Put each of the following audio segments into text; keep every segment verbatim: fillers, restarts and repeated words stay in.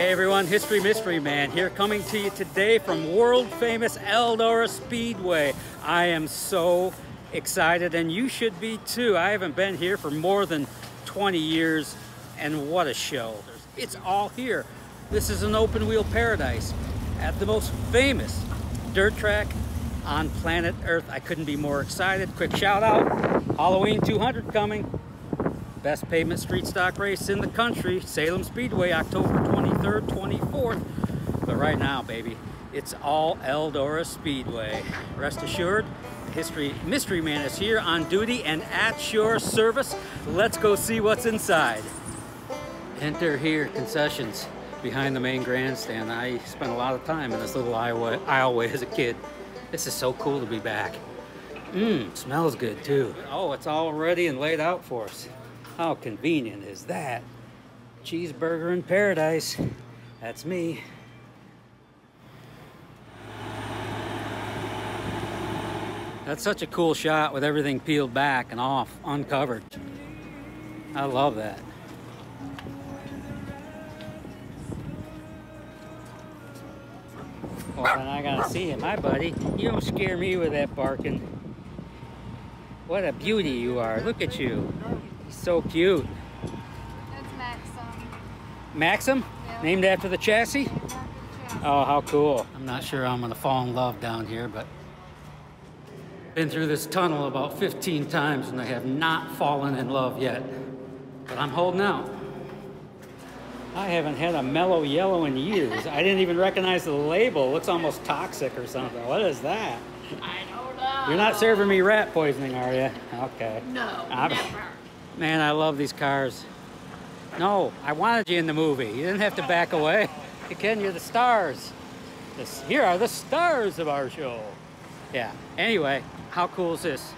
Hey everyone, History Mystery Man here, coming to you today from world-famous Eldora Speedway. I am so excited, and you should be too. I haven't been here for more than twenty years, and what a show. It's all here. This is an open-wheel paradise at the most famous dirt track on planet Earth. I couldn't be more excited. Quick shout-out, Halloween two hundred coming. Best pavement street stock race in the country, Salem Speedway, October twenty-third, twenty-fourth. But right now, baby, it's all Eldora Speedway. Rest assured, History Mystery Man is here on duty and at your service. Let's go see what's inside. Enter here, concessions behind the main grandstand. I spent a lot of time in this little aisleway as a kid. This is so cool to be back. Mmm, smells good too. Oh, it's all ready and laid out for us. How convenient is that? Cheeseburger in paradise. That's me. That's such a cool shot with everything peeled back and off, uncovered. I love that. Well, then I gotta see him. Hi, buddy. You don't scare me with that barking. What a beauty you are. Look at you. So cute. That's Maxim. Maxim? Yeah. Named after the chassis? Named after the chassis. Oh, how cool. I'm not sure I'm going to fall in love down here, but been through this tunnel about fifteen times and I have not fallen in love yet. But I'm holding out. I haven't had a mellow yellow in years. I didn't even recognize the label. It looks almost toxic or something. What is that? I don't know. You're not serving me rat poisoning, are you? Okay. No, I'm never. Man, I love these cars. No, I wanted you in the movie. You didn't have to back away. Again, you're the stars. This, here are the stars of our show. Yeah, anyway, how cool is this?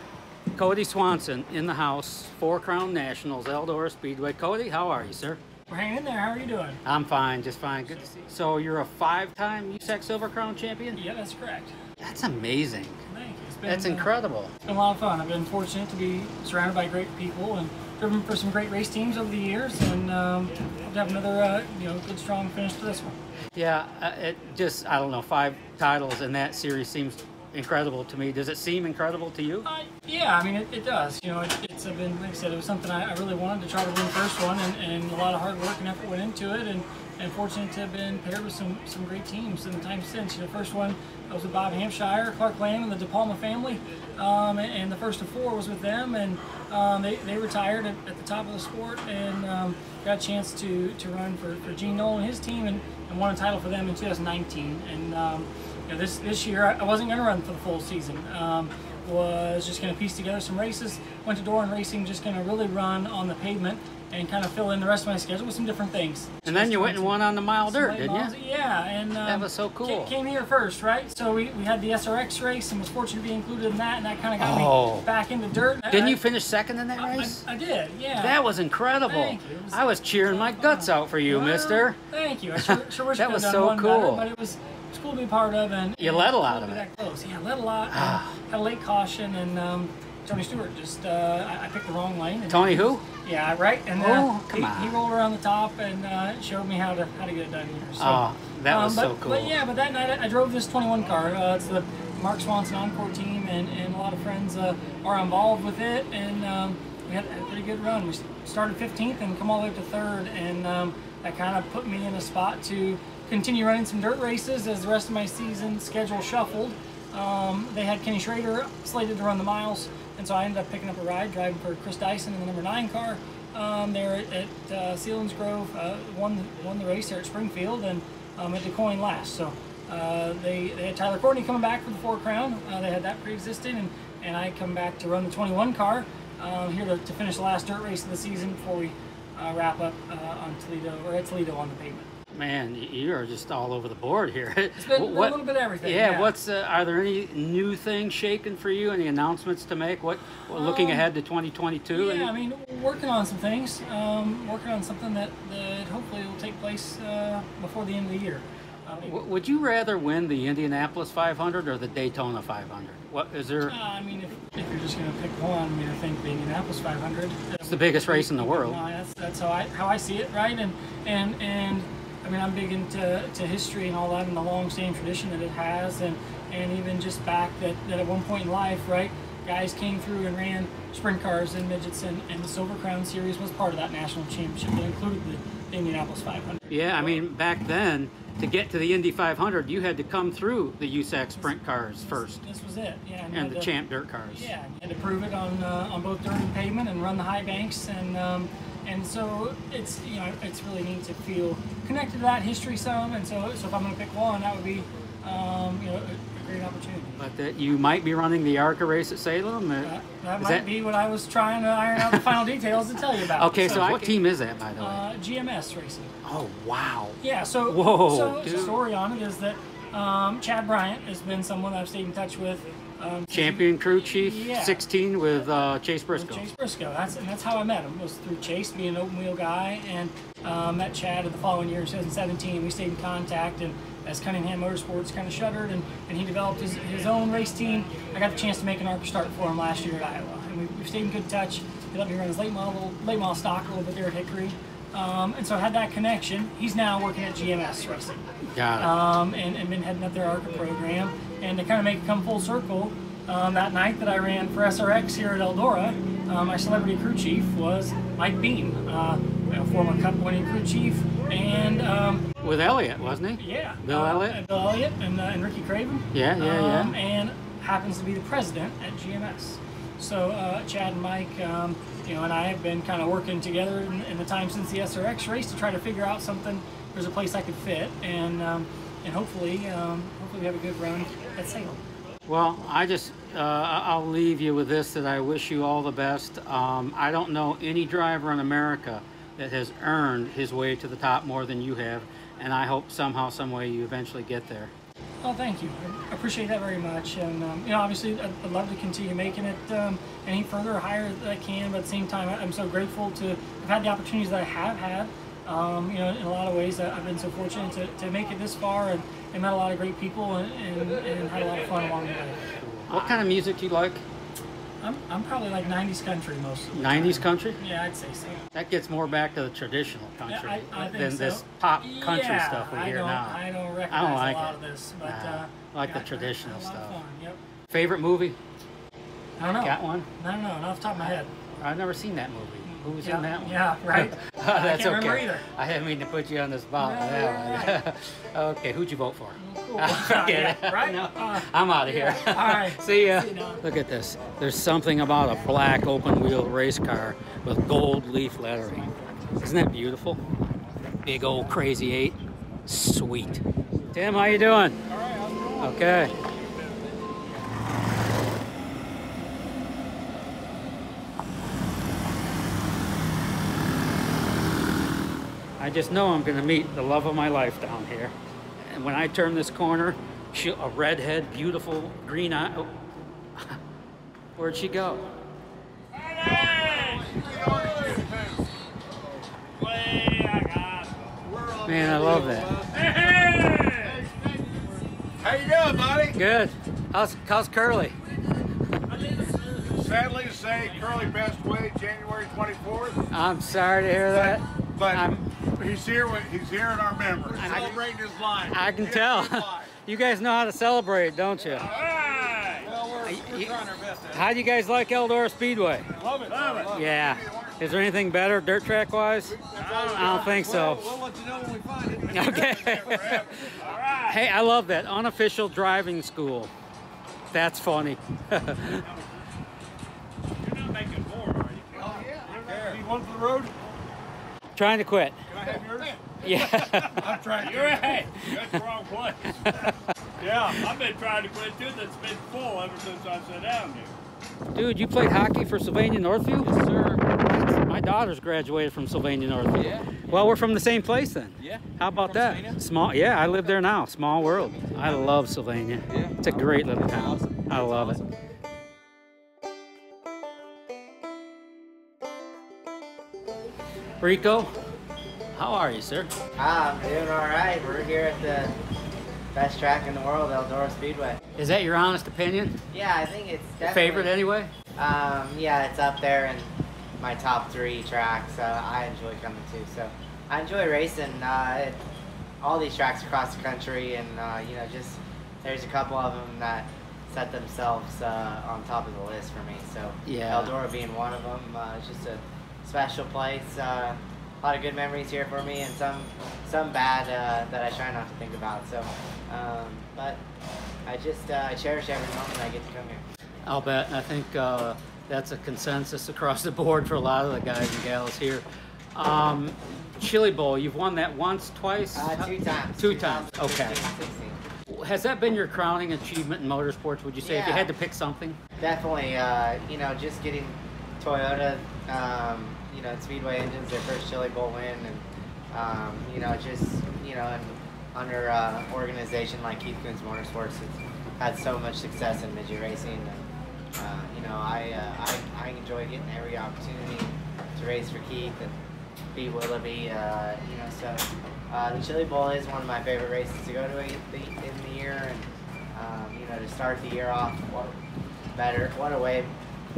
Kody Swanson in the house, Four Crown Nationals, Eldora Speedway. Kody, how are you, sir? We're hanging in there. How are you doing? I'm fine, just fine. Good to see you. So you're a five-time U S A C Silver Crown champion? Yeah, that's correct. That's amazing. Thank you. It's been, that's incredible. It's been a lot of fun. I've been fortunate to be surrounded by great people and driven for some great race teams over the years, and um, to have another uh, you know, good strong finish to this one. Yeah, uh, it just, I don't know, five titles in that series seems incredible to me. Does it seem incredible to you? Uh, yeah, I mean, it, it does. You know, it, it's been, like I said, it was something I, I really wanted to try to win the first one, and, and a lot of hard work and effort went into it, and, and fortunate to have been paired with some, some great teams in the time since. You know, the first one was with Bob Hampshire, Clark Lamb, and the De Palma family, um, and, and the first of four was with them, and Um, they, they retired at, at the top of the sport, and um, got a chance to, to run for, for Gene Nolan and his team, and, and won a title for them in two thousand nineteen. And um, you know, this, this year, I wasn't going to run for the full season. Um, was just going to piece together some races. Went to Doran Racing, just going to really run on the pavement and kind of fill in the rest of my schedule with some different things. And then you went and won on the mile dirt, didn't you? Yeah, and um, that was so cool. Came here first, right? So we, we had the S R X race and was fortunate to be included in that, and that kind of got oh. me back into dirt. Didn't I, you finish second in that I, race? I, I did, yeah. That was incredible. Thank you. Was, I was cheering my guts out for you, well, mister. Thank you. I sure, sure wish that I was done so one cool. Better, but it was, it was cool to be part of, and you and let a lot of it. That close. Yeah, let a lot. Ah. Had a late caution, and um, Tony Stewart just uh, I, I picked the wrong lane. And Tony who? Yeah, right. And uh, oh, come on. He, he rolled around the top and uh, showed me how to how to get it done here. So, oh, that was um, but, so cool. But yeah, but that night I, I drove this twenty-one car. Uh, it's the Mark Swanson Encore team, and, and a lot of friends uh, are involved with it. And um, we had a pretty good run. We started fifteenth and come all the way up to third, and um, that kind of put me in a spot to continue running some dirt races as the rest of my season schedule shuffled. Um, they had Kenny Schrader slated to run the miles, and so I ended up picking up a ride, driving for Chris Dyson in the number nine car. Um, they were at, at uh, Sealands Grove, uh, won, won the race there at Springfield, and um, at DeCoyne last. So uh, they, they had Tyler Courtney coming back for the Four Crown. Uh, they had that pre-existing, and, and I come back to run the twenty-one car uh, here to, to finish the last dirt race of the season before we uh, wrap up uh, on Toledo, or at Toledo on the pavement. Man, you are just all over the board here. It's been what, a little bit of everything. Yeah, yeah. What's uh, are there any new things shaking for you? Any announcements to make? What, what looking um, ahead to twenty twenty-two? Yeah, and I mean, working on some things. Um, working on something that, that hopefully will take place uh, before the end of the year. Uh, would you rather win the Indianapolis five hundred or the Daytona five hundred? What is there? Uh, I mean, if, if you're just going to pick one, I mean, I think the Indianapolis five hundred. It's the biggest race in the world. No, that's that's how I how I see it, right? And and and. I mean, I'm big into to history and all that, and the long-standing tradition that it has, and and even just back that, that at one point in life, right, guys came through and ran sprint cars and midgets, and, and the Silver Crown Series was part of that national championship that included the, the Indianapolis five hundred. Yeah, I mean, back then, to get to the Indy five hundred, you had to come through the U S A C sprint cars first. This, this was it, yeah. And, and the to, champ dirt cars. Yeah, and to prove it on uh, on both dirt and pavement, and run the high banks, and um, and so it's, you know, it's really neat to feel connected to that history some. And so, so if I'm going to pick one, that would be um, you know, a great opportunity. But that you might be running the ARCA race at Salem. Uh, that that might that... be what I was trying to iron out the final details to tell you about. Okay, so, so what I, team is that, by the way? Uh, G M S Racing. Oh, wow. Yeah, so, Whoa, so the story on it is that um, Chad Bryant has been someone I've stayed in touch with. Um, Champion crew chief, yeah. sixteen with uh, Chase Briscoe. With Chase Briscoe, that's, and that's how I met him, was through Chase, being an open wheel guy, and um, met Chad in the following year, twenty seventeen. We stayed in contact, and as Cunningham Motorsports kind of shuttered, and, and he developed his, his own race team, I got the chance to make an ARCA start for him last year at Iowa. And we, we stayed in good touch. He let me run his late model, late model stock a little bit there at Hickory. Um, and so I had that connection. He's now working at G M S Racing. Got it. Um, and, and been heading up their ARCA program. And to kind of make it come full circle, um, that night that I ran for S R X here at Eldora, um, my celebrity crew chief was Mike Beam, uh, a former cup-winning crew chief, and... Um, with Elliott, wasn't he? Yeah. Bill uh, Elliott? Bill Elliott and, uh, and Ricky Craven. Yeah, yeah, yeah. Um, and happens to be the president at G M S. So uh, Chad and Mike, um, you know, and I have been kind of working together in, in the time since the S R X race to try to figure out something. There's a place I could fit, and um, and hopefully, um, hopefully we have a good run at Salem. Well, I just, uh, I'll leave you with this, that I wish you all the best. Um, I don't know any driver in America that has earned his way to the top more than you have, and I hope somehow, some way, you eventually get there. Oh, thank you. I appreciate that very much. And, um, you know, obviously, I'd, I'd love to continue making it um, any further or higher that I can. But at the same time, I'm so grateful to have had the opportunities that I have had. Um, you know, in a lot of ways, I've been so fortunate to, to make it this far, and, and met a lot of great people, and, and, and had a lot of fun along the way. What kind of music do you like? I'm, I'm probably like nineties country most of the time. nineties country? Yeah, I'd say so. That gets more back to the traditional country yeah, I, I than so. this pop country yeah, stuff we I hear don't, now. I don't recognize I don't like a lot it. of this, but... Nah, uh, I like yeah, the traditional I, I stuff. Fun, yep. Favorite movie? I don't know. Got one? I don't know, not off the top of my head. I've never seen that movie. Who was yeah, in that one? Yeah, right. That's I can't okay. remember either. I didn't mean to put you on the spot. No, that right. Okay, who'd you vote for? Cool. Forget yeah, right? No, uh, I'm out of yeah. here. All right. See ya. See ya. Look at this. There's something about a black open-wheel race car with gold leaf lettering. Isn't that beautiful? Big old crazy eight. Sweet. Tim, how you doing? All right. How's it going? Okay. I just know I'm going to meet the love of my life down here. And when I turn this corner, she, a redhead, beautiful, green eye. Oh. Where'd she go? Man, I love that. How you doing, buddy? Good. How's, how's Curly? Sadly to say, Curly passed away January twenty-fourth. I'm sorry to hear that. But I'm, he's here. With, he's here in our memory. Celebrating his life. I can tell. You guys know how to celebrate, don't you? All right. Well, we're, we're you, trying our best. At how do you guys like Eldora Speedway? Love it. Love it. Love yeah. It. Is there anything better dirt track wise? I don't think so. We'll, we'll let you know when we find it. Okay. All right. Hey, I love that unofficial driving school. That's funny. You're not making more, are you? Oh yeah. You want for the road? Trying to quit. Can I have yours? Yeah. I'm trying to. You're right. That's the wrong place. Yeah, I've been trying to quit too. That's been full ever since I sat down here. Dude, you played hockey for Sylvania Northfield? Yes, sir. My daughter's graduated from Sylvania Northfield. Yeah. Well, we're from the same place then. Yeah. How about that? Sylvania? Small. Yeah, I live there now. Small world. I love Sylvania. Yeah. It's a great little town. Awesome. I love awesome. it. Rico, how are you, sir? Ah, I'm doing all right. We're here at the best track in the world, Eldora Speedway. Is that your honest opinion? Yeah, I think it's definitely... Favorite anyway? Um, yeah, it's up there in my top three tracks. Uh, I enjoy coming to, so I enjoy racing. Uh, it, all these tracks across the country, and uh, you know, just there's a couple of them that set themselves uh, on top of the list for me. So yeah, Eldora being one of them. Uh, it's just a special place. Uh, a lot of good memories here for me, and some some bad uh, that I try not to think about. So, um, but I just uh, I cherish every moment I get to come here. I'll bet, and I think uh, that's a consensus across the board for a lot of the guys and gals here. Um, Chili Bowl, you've won that once, twice? Uh, two times. Two times, okay. Has that been your crowning achievement in motorsports, would you say, yeah, if you had to pick something? Definitely, uh, you know, just getting Toyota, um, you know, Speedway engines, their first Chili Bowl win, and, um, you know, just, you know, and under uh, an organization like Keith Coons Motorsports, it's had so much success in midget racing. And, uh, you know, I, uh, I, I enjoy getting every opportunity to race for Keith and beat Willoughby, uh, you know, so uh, the Chili Bowl is one of my favorite races to go to in the, in the year, and, um, you know, to start the year off, what better, what a way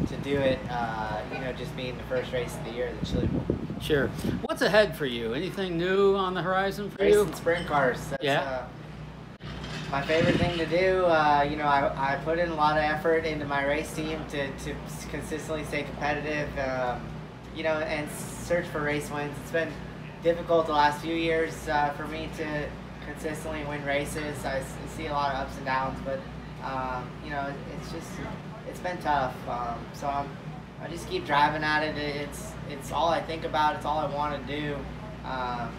to do it, uh, you know, just being the first race of the year, the Chili Bowl. Sure. What's ahead for you? Anything new on the horizon for racing you? Racing sprint cars. That's, yeah. Uh, my favorite thing to do, uh, you know, I, I put in a lot of effort into my race team to, to consistently stay competitive, um, you know, and search for race wins. It's been difficult the last few years uh, for me to consistently win races. I see a lot of ups and downs, but, um, you know, it's just, it's been tough. Um, so I'm, I just keep driving at it. It's, it's all I think about. It's all I want to do. Um,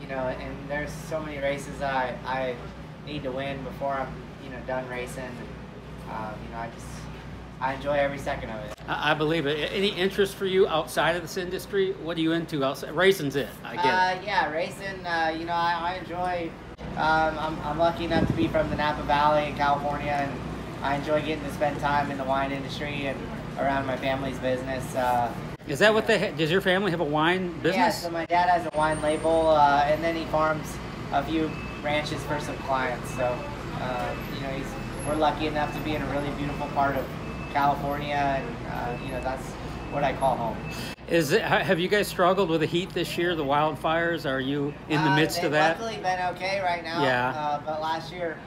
you know, and there's so many races that I, I need to win before I'm, you know, done racing. And, um, you know, I just, I enjoy every second of it. I believe it. Any interest for you outside of this industry? What are you into outside? Racing's it, I guess. Uh, yeah, racing, uh, you know, I, I enjoy, um, I'm, I'm lucky enough to be from the Napa Valley in California, and I enjoy getting to spend time in the wine industry and around my family's business. Uh, Is that what they ha does your family have a wine business? Yeah, so my dad has a wine label, uh, and then he farms a few ranches for some clients. So, uh, you know, he's, we're lucky enough to be in a really beautiful part of California, and uh, you know, that's what I call home. Is it, have you guys struggled with the heat this year, the wildfires? Are you in the uh, midst of that? Luckily been okay right now, yeah. Uh, but last year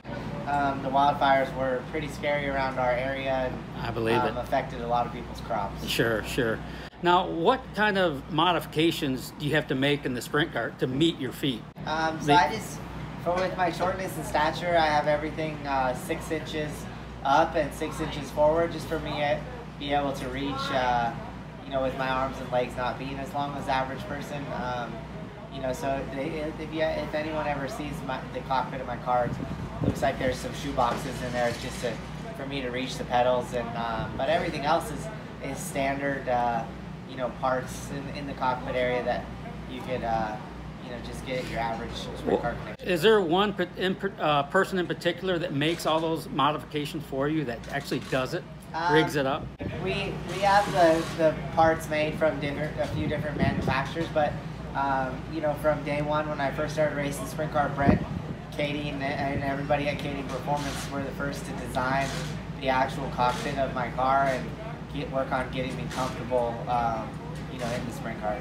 um, the wildfires were pretty scary around our area, and I believe um, it affected a lot of people's crops. Sure, sure. Now, what kind of modifications do you have to make in the sprint car to meet your feet? Um, so I just, for with my shortness and stature, I have everything uh, six inches up and six inches forward, just for me to be able to reach, uh, you know, with my arms and legs not being as long as the average person. Um, you know, so if, if, you, if anyone ever sees my, the cockpit of my car, it looks like there's some shoe boxes in there just to, for me to reach the pedals. And um, but everything else is, is standard. Uh, you know, parts in, in the cockpit area that you could, uh, you know, just get your average sprint car connection. Is there one in, uh, person in particular that makes all those modifications for you, that actually does it, um, rigs it up? We we have the, the parts made from different, a few different manufacturers, but, um, you know, from day one when I first started racing sprint car, Brent, Katie, and, and everybody at Katie Performance were the first to design the actual cockpit of my car, and Get, work on getting me comfortable, um, you know, in the sprint car.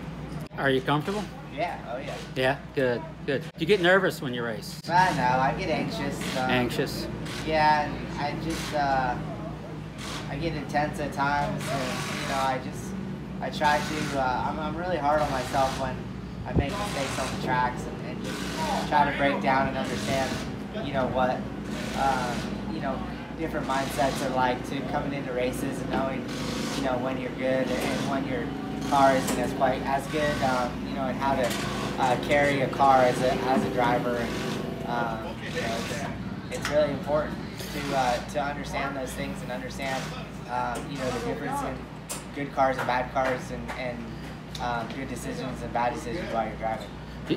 Are you comfortable? Yeah, oh yeah. Yeah, good, good. Do you get nervous when you race? Uh, no, I get anxious. Um, anxious? Yeah, and I just, uh, I get intense at times, and, you know, I just, I try to, uh, I'm, I'm really hard on myself when I make mistakes on the tracks, and, and just try to break down and understand, you know, what, um, you know, different mindsets are like to coming into races, and knowing, you know, when you're good and when your car isn't as quite as good, um, you know, and how to uh, carry a car as a, as a driver. And, um, you know, it's, it's really important to uh, to understand those things, and understand, uh, you know, the difference in good cars and bad cars, and, and um, good decisions and bad decisions while you're driving.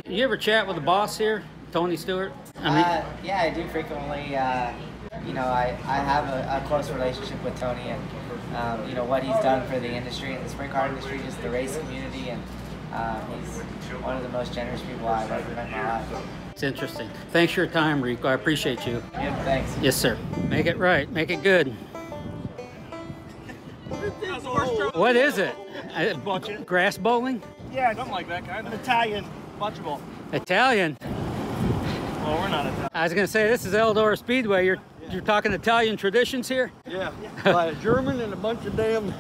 You ever chat with the boss here, Tony Stewart? I mean, uh, yeah, I do frequently. Uh, You know, I, I have a, a close relationship with Tony, and, um, you know, what he's done for the industry and the sprint car industry, just the race community, and um, he's one of the most generous people I've ever met in my life. It's interesting. Thanks for your time, Rico. I appreciate you. Yeah, thanks. Yes, sir. Make it right. Make it good. What is it? Bocce. Grass bowling? Yeah, something like that kind of. Italian bocce ball. Italian? Well, we're not Italian. I was going to say, this is Eldora Speedway. You're yeah. you're talking Italian traditions here? Yeah, by a German and a bunch of damn...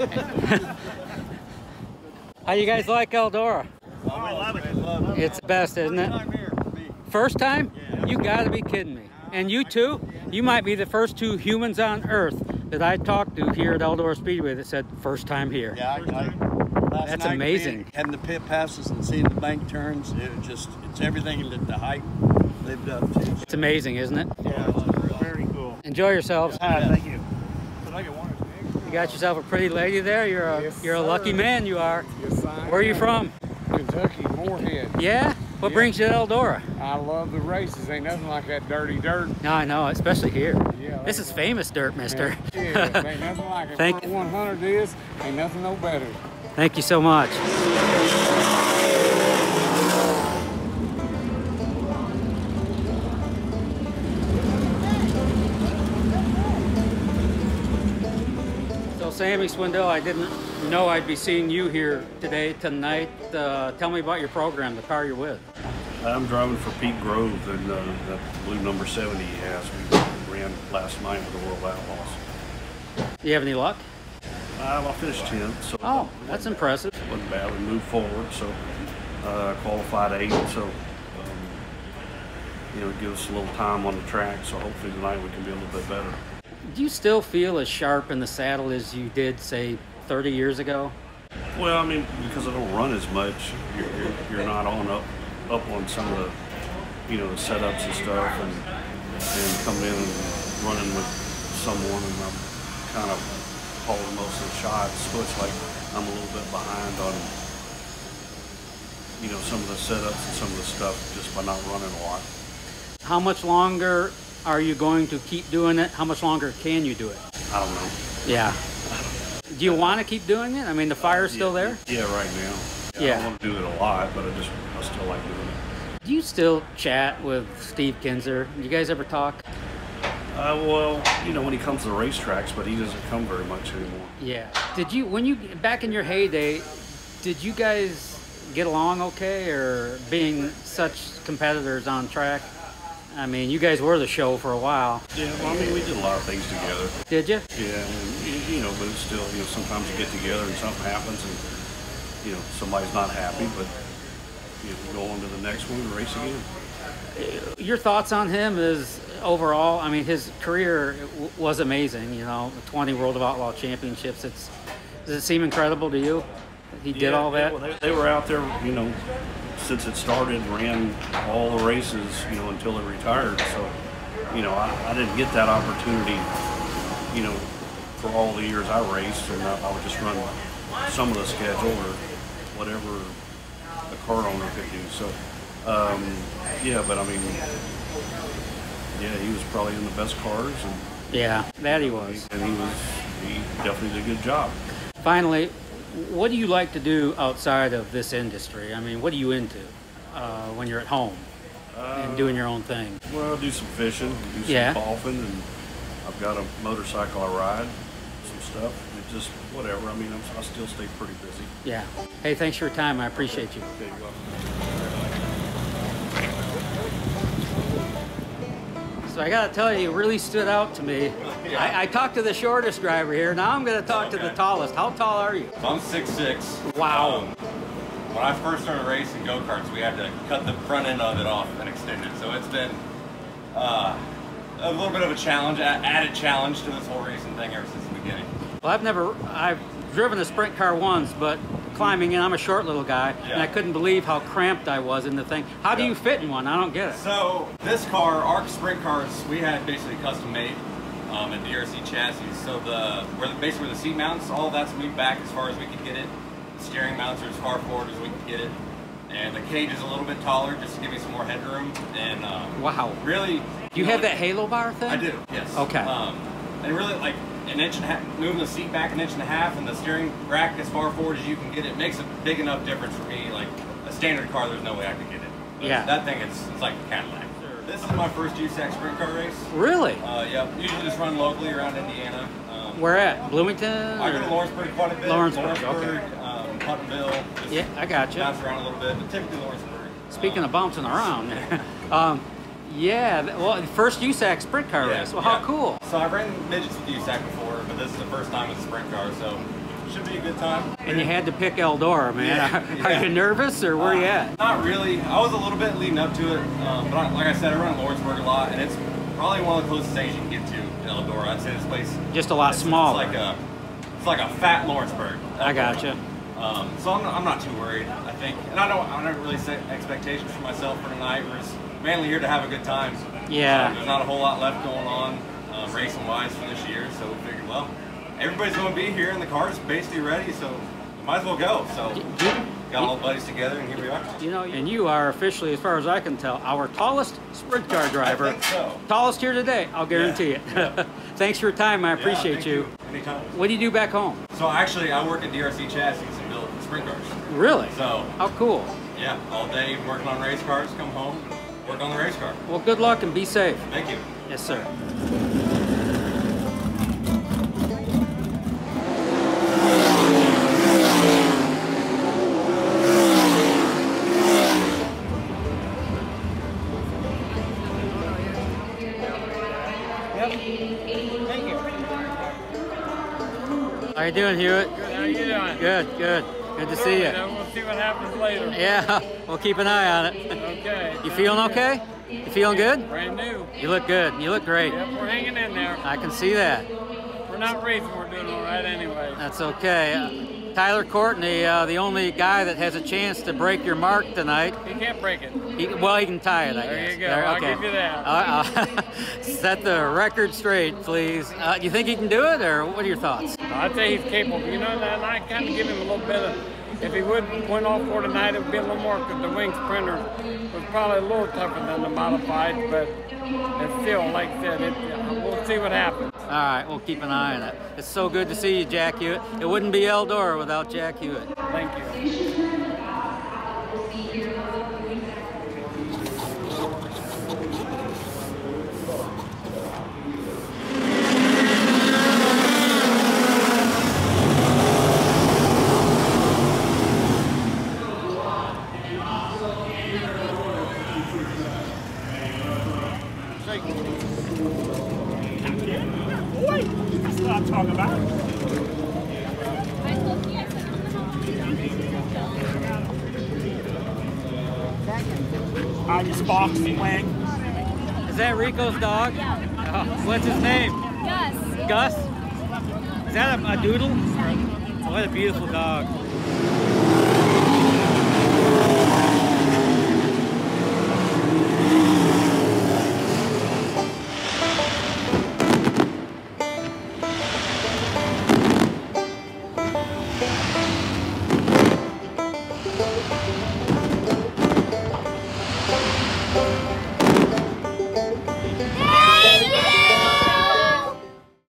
How you guys like Eldora? Well, we love it. Love it. It's the best, isn't it? First time here for me. First time? Yeah. You got to be kidding me. And you too? You might be the first two humans on Earth that I talked to here at Eldora Speedway that said, first time here. Yeah, I, I Last That's amazing. Having the pit passes and seeing the bank turns, it just, it's everything that the hype lived up to. It's amazing, isn't it? Yeah, it's very cool. Enjoy yourselves. Yeah, yeah. Thank you. You got yourself a pretty lady there. You're a, yes, you're a lucky sir. man, you are. Yes, I Where are you from? Kentucky, Moorhead. Yeah? What yeah. brings you to Eldora? I love the races. Ain't nothing like that dirty dirt. No, I know, especially here. Yeah, this is famous dirt, mister. Yeah, yeah. Ain't nothing like it. Thank one hundred is, ain't nothing no better. Thank you so much. So Sammy Swindell, I didn't know I'd be seeing you here today, tonight. Uh, tell me about your program, the car you're with. I'm driving for Pete Grove in uh, that blue number seventy he has. We ran last night with the World Outlaws. Do you have any luck? I finished tenth, so oh, that's impressive. Bad. Wasn't bad. We moved forward, so uh, qualified eight. So um, you know, it gives us a little time on the track. So hopefully tonight we can be a little bit better. Do you still feel as sharp in the saddle as you did, say, thirty years ago? Well, I mean, because I don't run as much, you're, you're, you're not on up up on some of the you know the setups and stuff, and and coming in and running with someone, and I'm kind of holding most of the shots, so it's like I'm a little bit behind on, you know, some of the setups and some of the stuff just by not running a lot. How much longer are you going to keep doing it? How much longer can you do it? I don't know. Yeah. Do you want to keep doing it? I mean, the fire's uh, yeah, still there? Yeah, right now. Yeah. yeah. I don't want to do it a lot, but I just, I still like doing it. Do you still chat with Steve Kinzer? Do you guys ever talk? Uh, well, you know, when he comes to the racetracks, but he doesn't come very much anymore. Yeah. Did you, when you, back in your heyday, did you guys get along okay, or being such competitors on track? I mean, you guys were the show for a while. Yeah, well, I mean, we did a lot of things together. Did you? Yeah, and, you know, but it's still, you know, sometimes you get together and something happens and, you know, somebody's not happy, but you know, we go on to the next one and race again. Your thoughts on him is overall, I mean, his career w was amazing, you know, twenty World of Outlaw Championships. It's, does it seem incredible to you? He yeah, did all that? Yeah, well, they, they were out there, you know, since it started, ran all the races, you know, until they retired. So, you know, I, I didn't get that opportunity, you know, for all the years I raced, and I, I would just run some of the schedule or whatever the car owner could do. So. Um, yeah, but I mean, yeah, he was probably in the best cars. And, yeah, that he was. And he was, he definitely did a good job. Finally, what do you like to do outside of this industry? I mean, what are you into uh, when you're at home uh, and doing your own thing? Well, I do some fishing, do some yeah. golfing, and I've got a motorcycle I ride, some stuff. It just, whatever, I mean, I'm, I still stay pretty busy. Yeah. Hey, thanks for your time. I appreciate okay. you. Okay, you're welcome. So I gotta tell you, it really stood out to me. Yeah. I, I talked to the shortest driver here. Now I'm gonna talk okay. to the tallest. How tall are you? So I'm six six. Wow. Um, when I first started racing go-karts, we had to cut the front end of it off and extend it. So it's been uh, a little bit of a challenge, added challenge to this whole racing thing ever since the beginning. Well, I've never, I've driven a sprint car once, but climbing in, I'm a short little guy, yeah. and I couldn't believe how cramped I was in the thing. How yeah. do you fit in one? I don't get it. So this car, ARCA sprint cars, we had basically custom made um, at the R C chassis. So the where the basically where the seat mounts, all that's moved back as far as we could get it. The steering mounts are as far forward as we could get it, and the cage is a little bit taller just to give me some more headroom. And um, wow, really, you, you know, have that halo bar thing? I do. Yes. Okay. Um, and really like. An inch and a half, moving the seat back an inch and a half, and the steering rack as far forward as you can get it makes a big enough difference for me. Like a standard car, there's no way I could get it. But yeah. That thing, it's, it's like a Cadillac. This is my first U S A C sprint car race. Really? Uh, yeah. Usually just run locally around Indiana. Um, Where at? Bloomington? I go to Lawrenceburg quite a bit. Lawrenceburg, Lawrenceburg okay. Um, Putnamville. Yeah, I got you. Bounce around a little bit, but typically Lawrenceburg. Speaking um, of bouncing around, um, Yeah, well, first U S A C sprint car yeah, race. Well, yeah. How cool. So I've ran midgets with U S A C before, but this is the first time with a sprint car, so it should be a good time. And you had to pick Eldora, man. Yeah, are, yeah. are you nervous, or where uh, are you at? Not really. I was a little bit leading up to it, um, but I, like I said, I run Lawrenceburg a lot, and it's probably one of the closest things you can get to in Eldora. I'd say this place just a lot it's, smaller. It's like a, it's like a fat Lawrenceburg. I gotcha. Um, so I'm not, I'm not too worried, I think. And I don't, I don't really set expectations for myself for tonight. We're just mainly here to have a good time. Yeah. Um, there's not a whole lot left going on um, racing-wise for this year, so we figured, well, everybody's going to be here, and the car's basically ready, so we might as well go. So got all the buddies together, and here we are. You know, and you are officially, as far as I can tell, our tallest sprint car driver. I think so. Tallest here today, I'll guarantee yeah. it. Yeah. Thanks for your time. I appreciate yeah, thank you. you. Anytime. What do you do back home? So actually, I work at D R C Chassis and build sprint cars. Really? So. How cool. Yeah, all day working on race cars, come home, work on the race car. Well, good luck and be safe. Thank you. Yes, sir. How you doing, Hewitt? Good. How you doing? Good, good. Good to see you. We'll see what happens later. Yeah, we'll keep an eye on it. Okay. You feeling okay? You feeling good? Brand new. You look good. You look great. Yep, we're hanging in there. I can see that. We're not racing. We're doing all right anyway. That's okay. Uh, Tyler Courtney, uh, the only guy that has a chance to break your mark tonight. He can't break it. He, well, he can tie it, I there guess. There you go. There, okay. I'll give you that. Uh, uh, set the record straight, please. Do uh, you think he can do it, or what are your thoughts? I think he's capable. You know, and I kind of give him a little bit of, if he would win all four tonight, it would be a little more, because the wing sprinter was probably a little tougher than the modified, but it's still, like I said, it, we'll see what happens. All right, we'll keep an eye on it. It's so good to see you, Jack Hewitt. It wouldn't be Eldora without Jack Hewitt. Thank you. Is that Rico's dog? Yeah. Oh, what's his name? Gus. Gus? Is that a, a doodle? Oh, what a beautiful dog.